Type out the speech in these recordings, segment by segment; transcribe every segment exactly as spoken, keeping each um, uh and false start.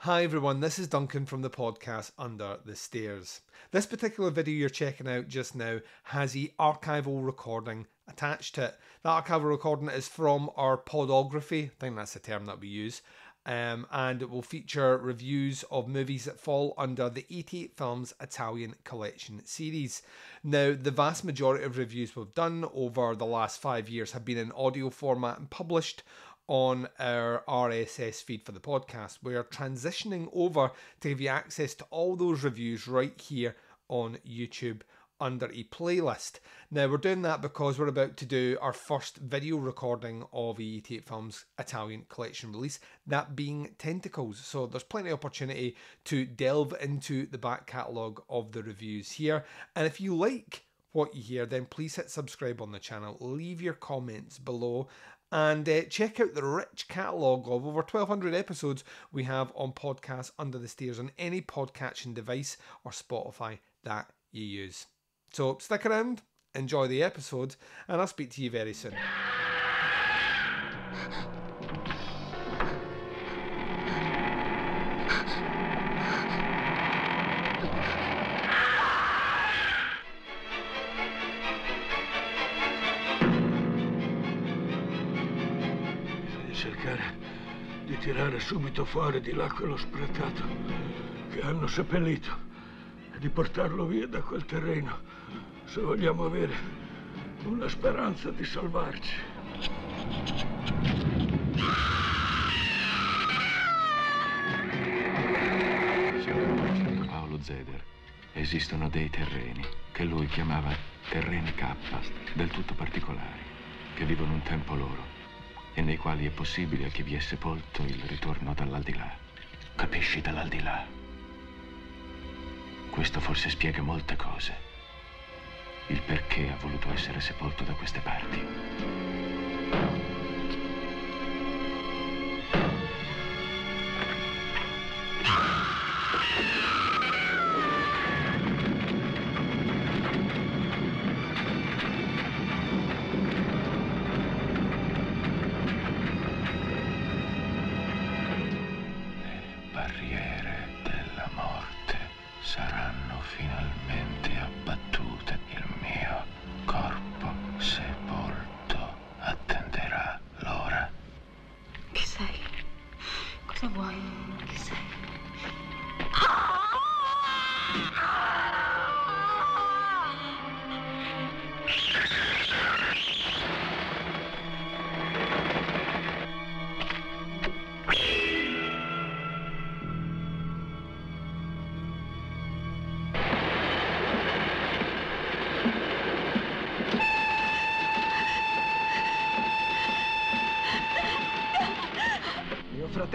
Hi everyone, this is Duncan from the podcast Under the Stairs. This particular video you're checking out just now has the archival recording attached to it. That archival recording is from our podography, I think that's the term that we use, um, and it will feature reviews of movies that fall under the eighty-eight Films Italian Collection series. Now, the vast majority of reviews we've done over the last five years have been in audio format and published on our R S S feed for the podcast. We are transitioning over to give you access to all those reviews right here on YouTube under a playlist. Now, we're doing that because we're about to do our first video recording of the eighty-eight Films Italian Collection release, that being Tentacles. So there's plenty of opportunity to delve into the back catalogue of the reviews here. And if you like what you hear, then please hit subscribe on the channel, leave your comments below, and uh, check out the rich catalogue of over twelve hundred episodes we have on Podcasts Under the Stairs on any podcatching device or Spotify that you use. So stick around, enjoy the episode, and I'll speak to you very soon. Di tirare subito fuori di là quello sprecato che hanno seppellito e di portarlo via da quel terreno se vogliamo avere una speranza di salvarci. Signor Paolo Zeder, esistono dei terreni che lui chiamava terreni K, del tutto particolari, che vivono un tempo loro e nei quali è possibile a chi vi è sepolto il ritorno dall'aldilà. Capisci, dall'aldilà? Questo forse spiega molte cose. Il perché ha voluto essere sepolto da queste parti.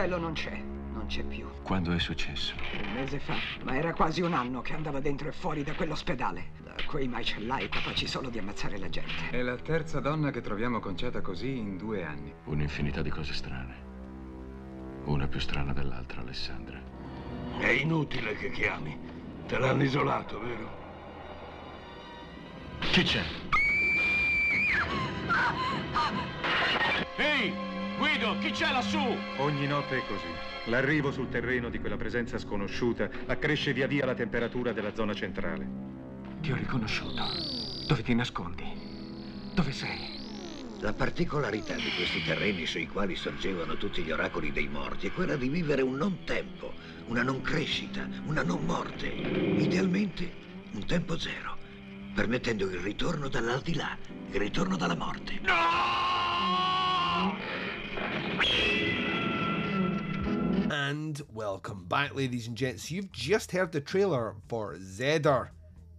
Non c'è, non c'è più. Quando è successo? Un mese fa, ma era quasi un anno che andava dentro e fuori da quell'ospedale. Da quei macellai capaci solo di ammazzare la gente. È la terza donna che troviamo conciata così in due anni. Un'infinità di cose strane. Una più strana dell'altra, Alessandra. È inutile che chiami. Te l'hanno isolato, vero? Chi c'è? Ehi! Guido, chi c'è lassù? Ogni notte è così. L'arrivo sul terreno di quella presenza sconosciuta accresce via via la temperatura della zona centrale. Ti ho riconosciuto. Dove ti nascondi? Dove sei? La particolarità di questi terreni sui quali sorgevano tutti gli oracoli dei morti è quella di vivere un non tempo, una non crescita, una non morte. Idealmente un tempo zero, permettendo il ritorno dall'aldilà, il ritorno dalla morte. No! And welcome back, ladies and gents. You've just heard the trailer for Zedder,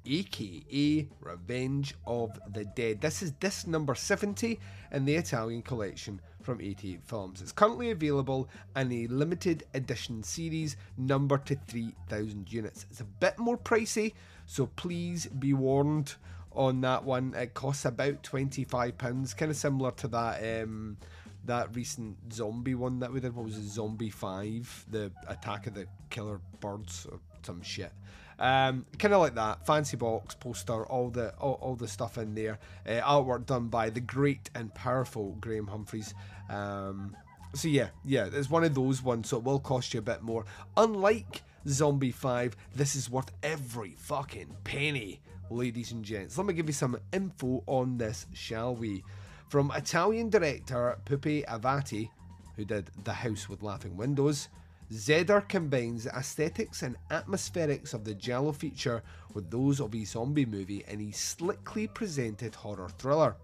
aka Revenge of the Dead. This is disc number seventy in the Italian collection from eighty-eight Films. It's currently available in a limited edition series numbered to three thousand units. It's a bit more pricey, so please be warned on that one. It costs about twenty-five pounds, kind of similar to that um that recent zombie one that we did. What was it? Zombie five, the Attack of the Killer Birds or some shit. Um, kind of like that. Fancy box, poster, all the all, all the stuff in there. Uh, artwork done by the great and powerful Graham Humphreys. Um, So yeah, yeah, it's one of those ones, so it will cost you a bit more. Unlike Zombie five, this is worth every fucking penny, ladies and gents. Let me give you some info on this, shall we? From Italian director Pupi Avati, who did The House with Laughing Windows, Zedder combines the aesthetics and atmospherics of the giallo feature with those of a zombie movie in a slickly presented horror thriller.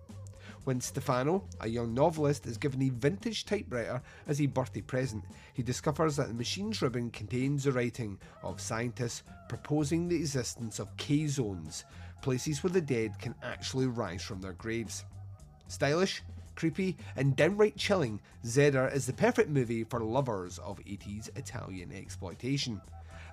When Stefano, a young novelist, is given a vintage typewriter as a birthday present, he discovers that the machine's ribbon contains the writing of scientists proposing the existence of K-Zones, places where the dead can actually rise from their graves. Stylish, creepy and downright chilling, Zedder is the perfect movie for lovers of eighties Italian exploitation.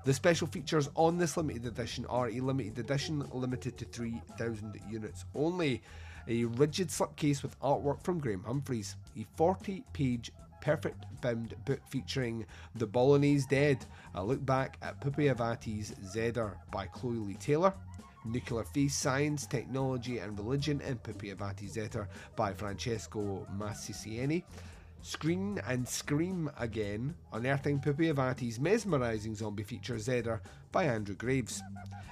The special features on this limited edition are a limited edition limited to three thousand units only, a rigid slipcase with artwork from Graham Humphreys, a forty page perfect bound book featuring The Bolognese Dead, a look back at Pupi Avati's Zedder by Chloe Lee Taylor, Nuclear Face, Science, Technology and Religion in Pupi Avati Zedder by Francesco Massicieni, Screen and Scream Again, Unearthing Pupi Avati's mesmerising zombie feature Zedder by Andrew Graves,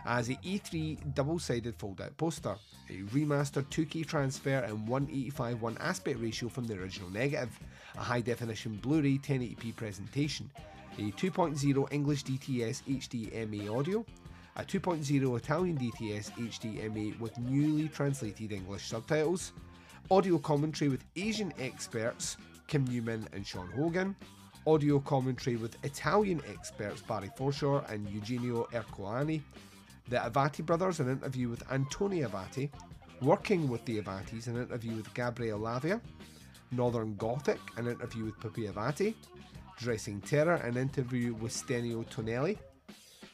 as a E three double-sided fold-out poster, a remastered two K transfer and one eighty-five one aspect ratio from the original negative, a high-definition Blu-ray ten eighty p presentation, a two point oh English D T S H D M A audio, a two point oh Italian D T S H D M A with newly translated English subtitles, audio commentary with Asian experts Kim Newman and Sean Hogan, audio commentary with Italian experts Barry Forshaw and Eugenio Ercolani, the Avati brothers, an interview with Antonio Avati, Working with the Avatis, an interview with Gabriele Lavia, Northern Gothic, an interview with Pupi Avati, Dressing Terror, an interview with Stenio Tonelli,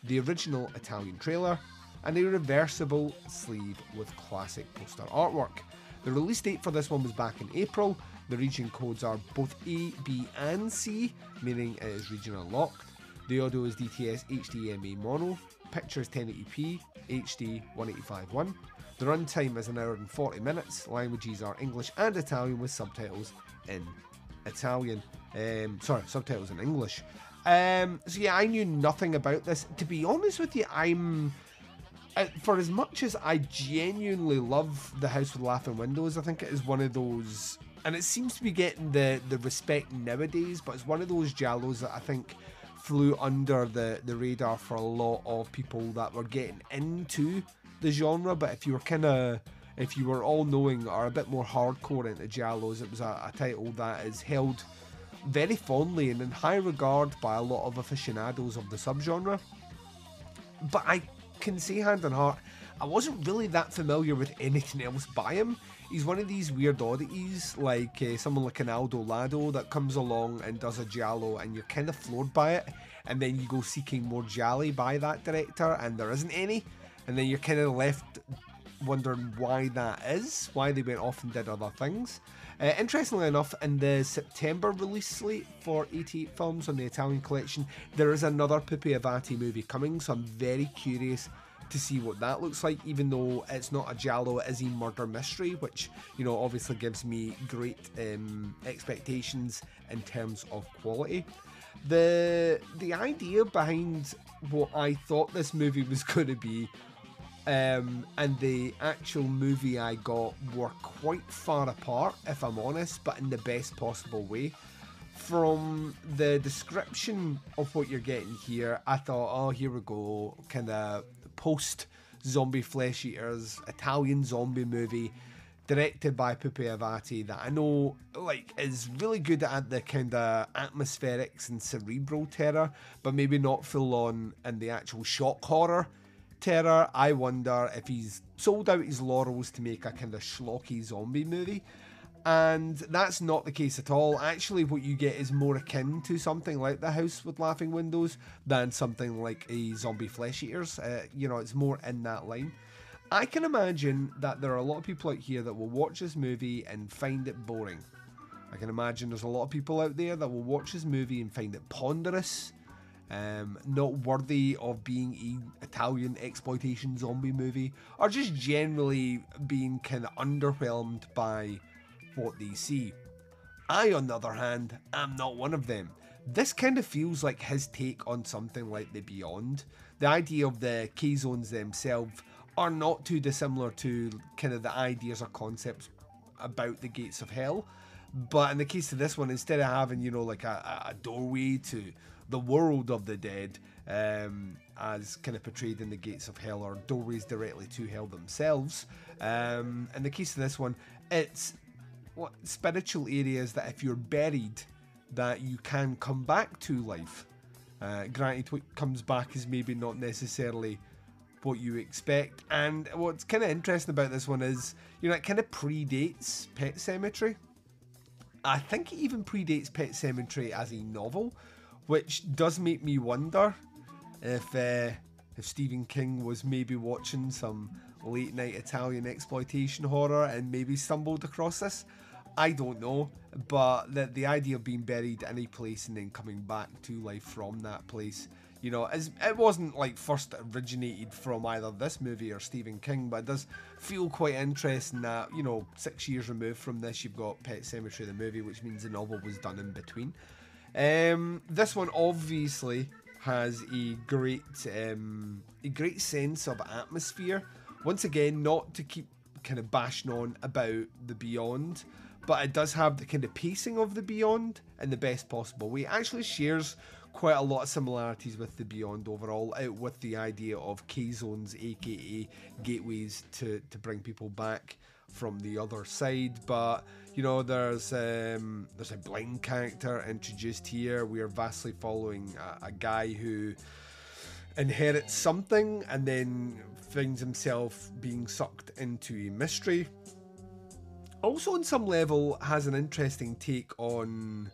the original Italian trailer, and a reversible sleeve with classic poster artwork. The release date for this one was back in April. The region codes are both A, B and C, meaning it is region unlocked. The audio is D T S H D M A mono, picture is ten eighty p, H D one eighty-five one. The runtime is an hour and forty minutes, languages are English and Italian with subtitles in Italian, um, sorry, subtitles in English. Um, so yeah, I knew nothing about this. To be honest with you, I'm... Uh, for as much as I genuinely love The House with Laughing Windows, I think it is one of those, and it seems to be getting the, the respect nowadays, but it's one of those giallos that I think flew under the, the radar for a lot of people that were getting into the genre. But if you were kind of, if you were all-knowing or a bit more hardcore into giallos, it was a, a title that is held very fondly and in high regard by a lot of aficionados of the subgenre. But I can say hand on heart, I wasn't really that familiar with anything else by him. He's one of these weird oddities, like uh, someone like an Aldo Lado that comes along and does a giallo and you're kind of floored by it, and then you go seeking more giallo by that director and there isn't any, and then you're kind of left wondering why that is, why they went off and did other things. Uh, interestingly enough, in the September release slate for eighty-eight Films on the Italian Collection, there is another Pupi Avati movie coming, so I'm very curious to see what that looks like, even though it's not a giallo, it is a murder mystery, which, you know, obviously gives me great um, expectations in terms of quality. The, the idea behind what I thought this movie was going to be Um, and the actual movie I got were quite far apart, if I'm honest, but in the best possible way. From the description of what you're getting here, I thought, oh, here we go, kind of post-Zombie Flesh Eaters, Italian zombie movie, directed by Pupi Avati, that I know, like, is really good at the kind of atmospherics and cerebral terror, but maybe not full-on in the actual shock horror terror. I wonder if he's sold out his laurels to make a kind of schlocky zombie movie, and that's not the case at all. Actually, what you get is more akin to something like The House with Laughing Windows than something like a Zombie Flesh Eaters. Uh, you know, it's more in that line. I can imagine that there are a lot of people out here that will watch this movie and find it boring. I can imagine there's a lot of people out there that will watch this movie and find it ponderous, Um, not worthy of being an Italian exploitation zombie movie, or just generally being kind of underwhelmed by what they see. I, on the other hand, am not one of them. This kind of feels like his take on something like The Beyond. The idea of the K-Zones themselves are not too dissimilar to kind of the ideas or concepts about the gates of hell. But in the case of this one, instead of having, you know, like a, a doorway to the world of the dead, um, as kind of portrayed in the gates of hell, or doorways directly to hell themselves, um, in the case of this one, it's what spiritual areas that if you're buried, that you can come back to life. Uh, granted, what comes back is maybe not necessarily what you expect. And what's kind of interesting about this one is, you know, it kind of predates Pet Sematary. I think it even predates Pet Sematary as a novel, which does make me wonder if uh, if Stephen King was maybe watching some late night Italian exploitation horror and maybe stumbled across this. I don't know, but the, the idea of being buried in a place and then coming back to life from that place, you know, is, it wasn't like first originated from either this movie or Stephen King, but it does feel quite interesting that, you know, six years removed from this, you've got Pet Sematary the movie, which means the novel was done in between. Um, this one obviously has a great, um, a great sense of atmosphere. Once again, not to keep kind of bashing on about The Beyond, but it does have the kind of pacing of The Beyond in the best possible way. It actually shares quite a lot of similarities with The Beyond overall, out with the idea of K-Zones, aka gateways to, to bring people back from the other side. But, you know, there's um, there's a blind character introduced here. We are vastly following a, a guy who inherits something and then finds himself being sucked into a mystery. Also, on some level, has an interesting take on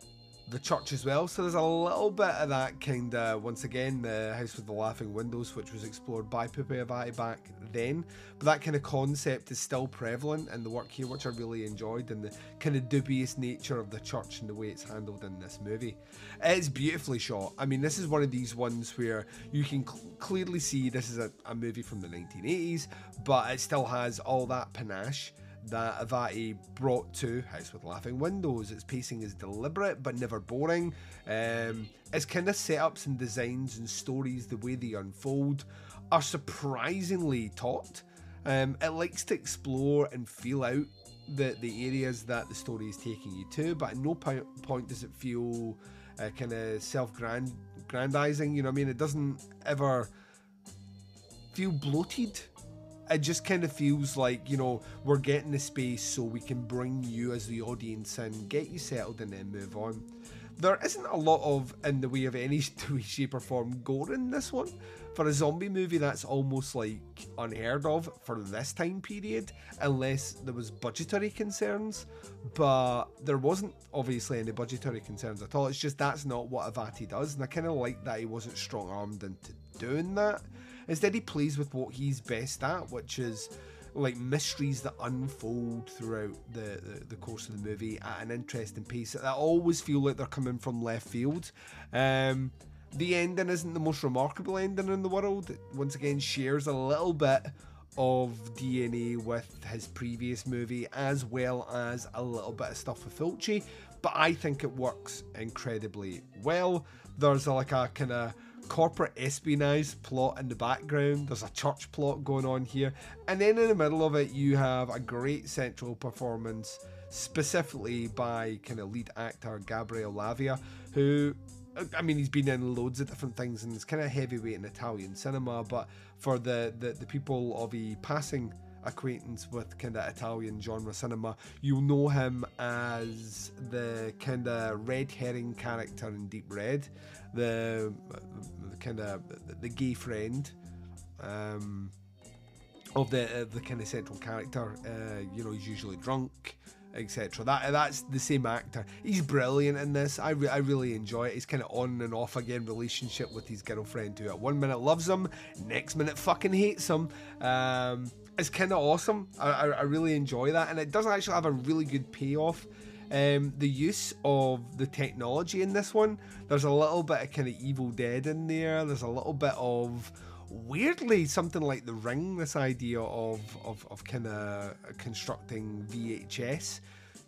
the church as well. So there's a little bit of that kind of, once again, The House with the Laughing Windows, which was explored by Pupi Avati back then. But that kind of concept is still prevalent in the work here, which I really enjoyed, and the kind of dubious nature of the church and the way it's handled in this movie. It's beautifully shot. I mean, this is one of these ones where you can cl- clearly see this is a, a movie from the nineteen eighties, but it still has all that panache that Avati brought to House with Laughing Windows. Its pacing is deliberate but never boring. Um, its kind of setups and designs and stories, the way they unfold, are surprisingly taut. Um, it likes to explore and feel out the, the areas that the story is taking you to, but at no po- point does it feel uh, kind of self-grandizing, you know what I mean? It doesn't ever feel bloated. It just kind of feels like, you know, we're getting the space so we can bring you as the audience in, get you settled, and then move on. There isn't a lot of, in the way of any shape or form, gore in this one. For a zombie movie, that's almost like unheard of for this time period, unless there was budgetary concerns. But there wasn't, obviously, any budgetary concerns at all. It's just that's not what Avati does, and I kind of like that he wasn't strong-armed into doing that. Instead, he plays with what he's best at, which is like mysteries that unfold throughout the, the, the course of the movie at an interesting pace. That always feel like they're coming from left field. Um, the ending isn't the most remarkable ending in the world. It once again shares a little bit of D N A with his previous movie, as well as a little bit of stuff with Fulci, but I think it works incredibly well. There's a, like a kind of corporate espionage plot in the background. There's a church plot going on here, and then in the middle of it you have a great central performance, specifically by kind of lead actor Gabriele Lavia, who, I mean, he's been in loads of different things and is kind of heavyweight in Italian cinema, but for the the, the people of a passing acquaintance with kind of Italian genre cinema, you'll know him as the kind of red herring character in Deep Red, the, the kind of the gay friend um, of the uh, the kind of central character. Uh, you know, he's usually drunk, et cetera. That that's the same actor. He's brilliant in this. I re- I really enjoy it. He's kind of on and off again relationship with his girlfriend, who at one minute loves him, next minute fucking hates him. Um, It's kind of awesome. I, I, I really enjoy that, and it does actually have a really good payoff. Um, the use of the technology in this one, there's a little bit of kind of Evil Dead in there. There's a little bit of, weirdly, something like The Ring, this idea of, of, of kind of constructing V H S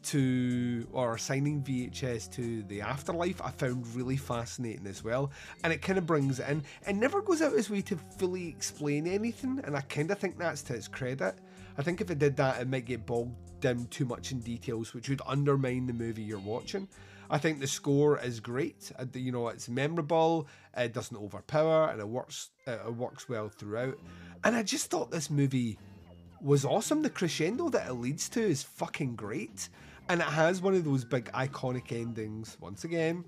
to, or assigning V H S to the afterlife, I found really fascinating as well, and it kind of brings it in. It never goes out its way to fully explain anything, and I kind of think that's to its credit. I think if it did that, it might get bogged down too much in details, which would undermine the movie you're watching. I think the score is great. You know, it's memorable, it doesn't overpower, and it works, it works well throughout. And I just thought this movie was awesome. The crescendo that it leads to is fucking great. And it has one of those big iconic endings, once again,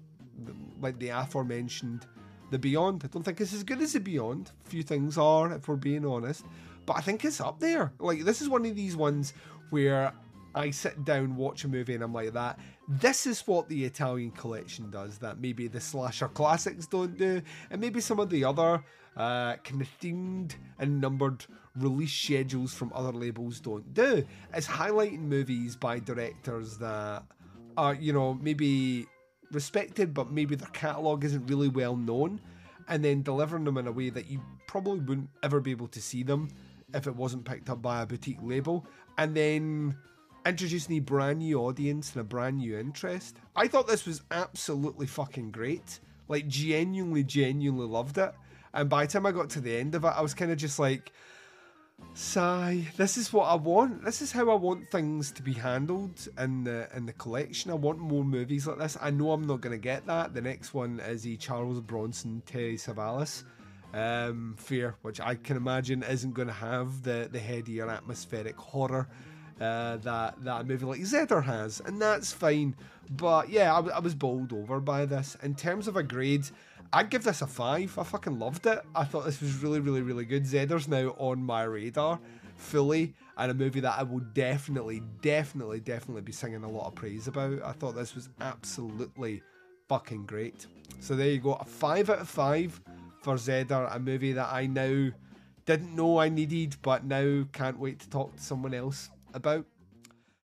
like the aforementioned The Beyond. I don't think it's as good as The Beyond. Few things are, if we're being honest. But I think it's up there. Like, this is one of these ones where I sit down, watch a movie, and I'm like that. This is what the Italian Collection does that maybe the slasher classics don't do, and maybe some of the other uh, kind of themed and numbered release schedules from other labels don't do. It's highlighting movies by directors that are, you know, maybe respected, but maybe their catalogue isn't really well known, and then delivering them in a way that you probably wouldn't ever be able to see them if it wasn't picked up by a boutique label, and then introducing a brand new audience and a brand new interest. I thought this was absolutely fucking great. Like, genuinely, genuinely loved it. And by the time I got to the end of it, I was kind of just like, sigh, this is what I want. This is how I want things to be handled in the, in the collection. I want more movies like this. I know I'm not going to get that. The next one is a Charles Bronson, Terry Savalas um, fear, which I can imagine isn't going to have the, the headier atmospheric horror Uh, that, that a movie like Zedder has, and that's fine. But yeah, I, I was bowled over by this. In terms of a grade, I'd give this a five. I fucking loved it. I thought this was really, really, really good. Zedder's now on my radar fully, and a movie that I will definitely, definitely, definitely be singing a lot of praise about. I thought this was absolutely fucking great. So there you go, a five out of five for Zedder, a movie that I now didn't know I needed, but now can't wait to talk to someone else about.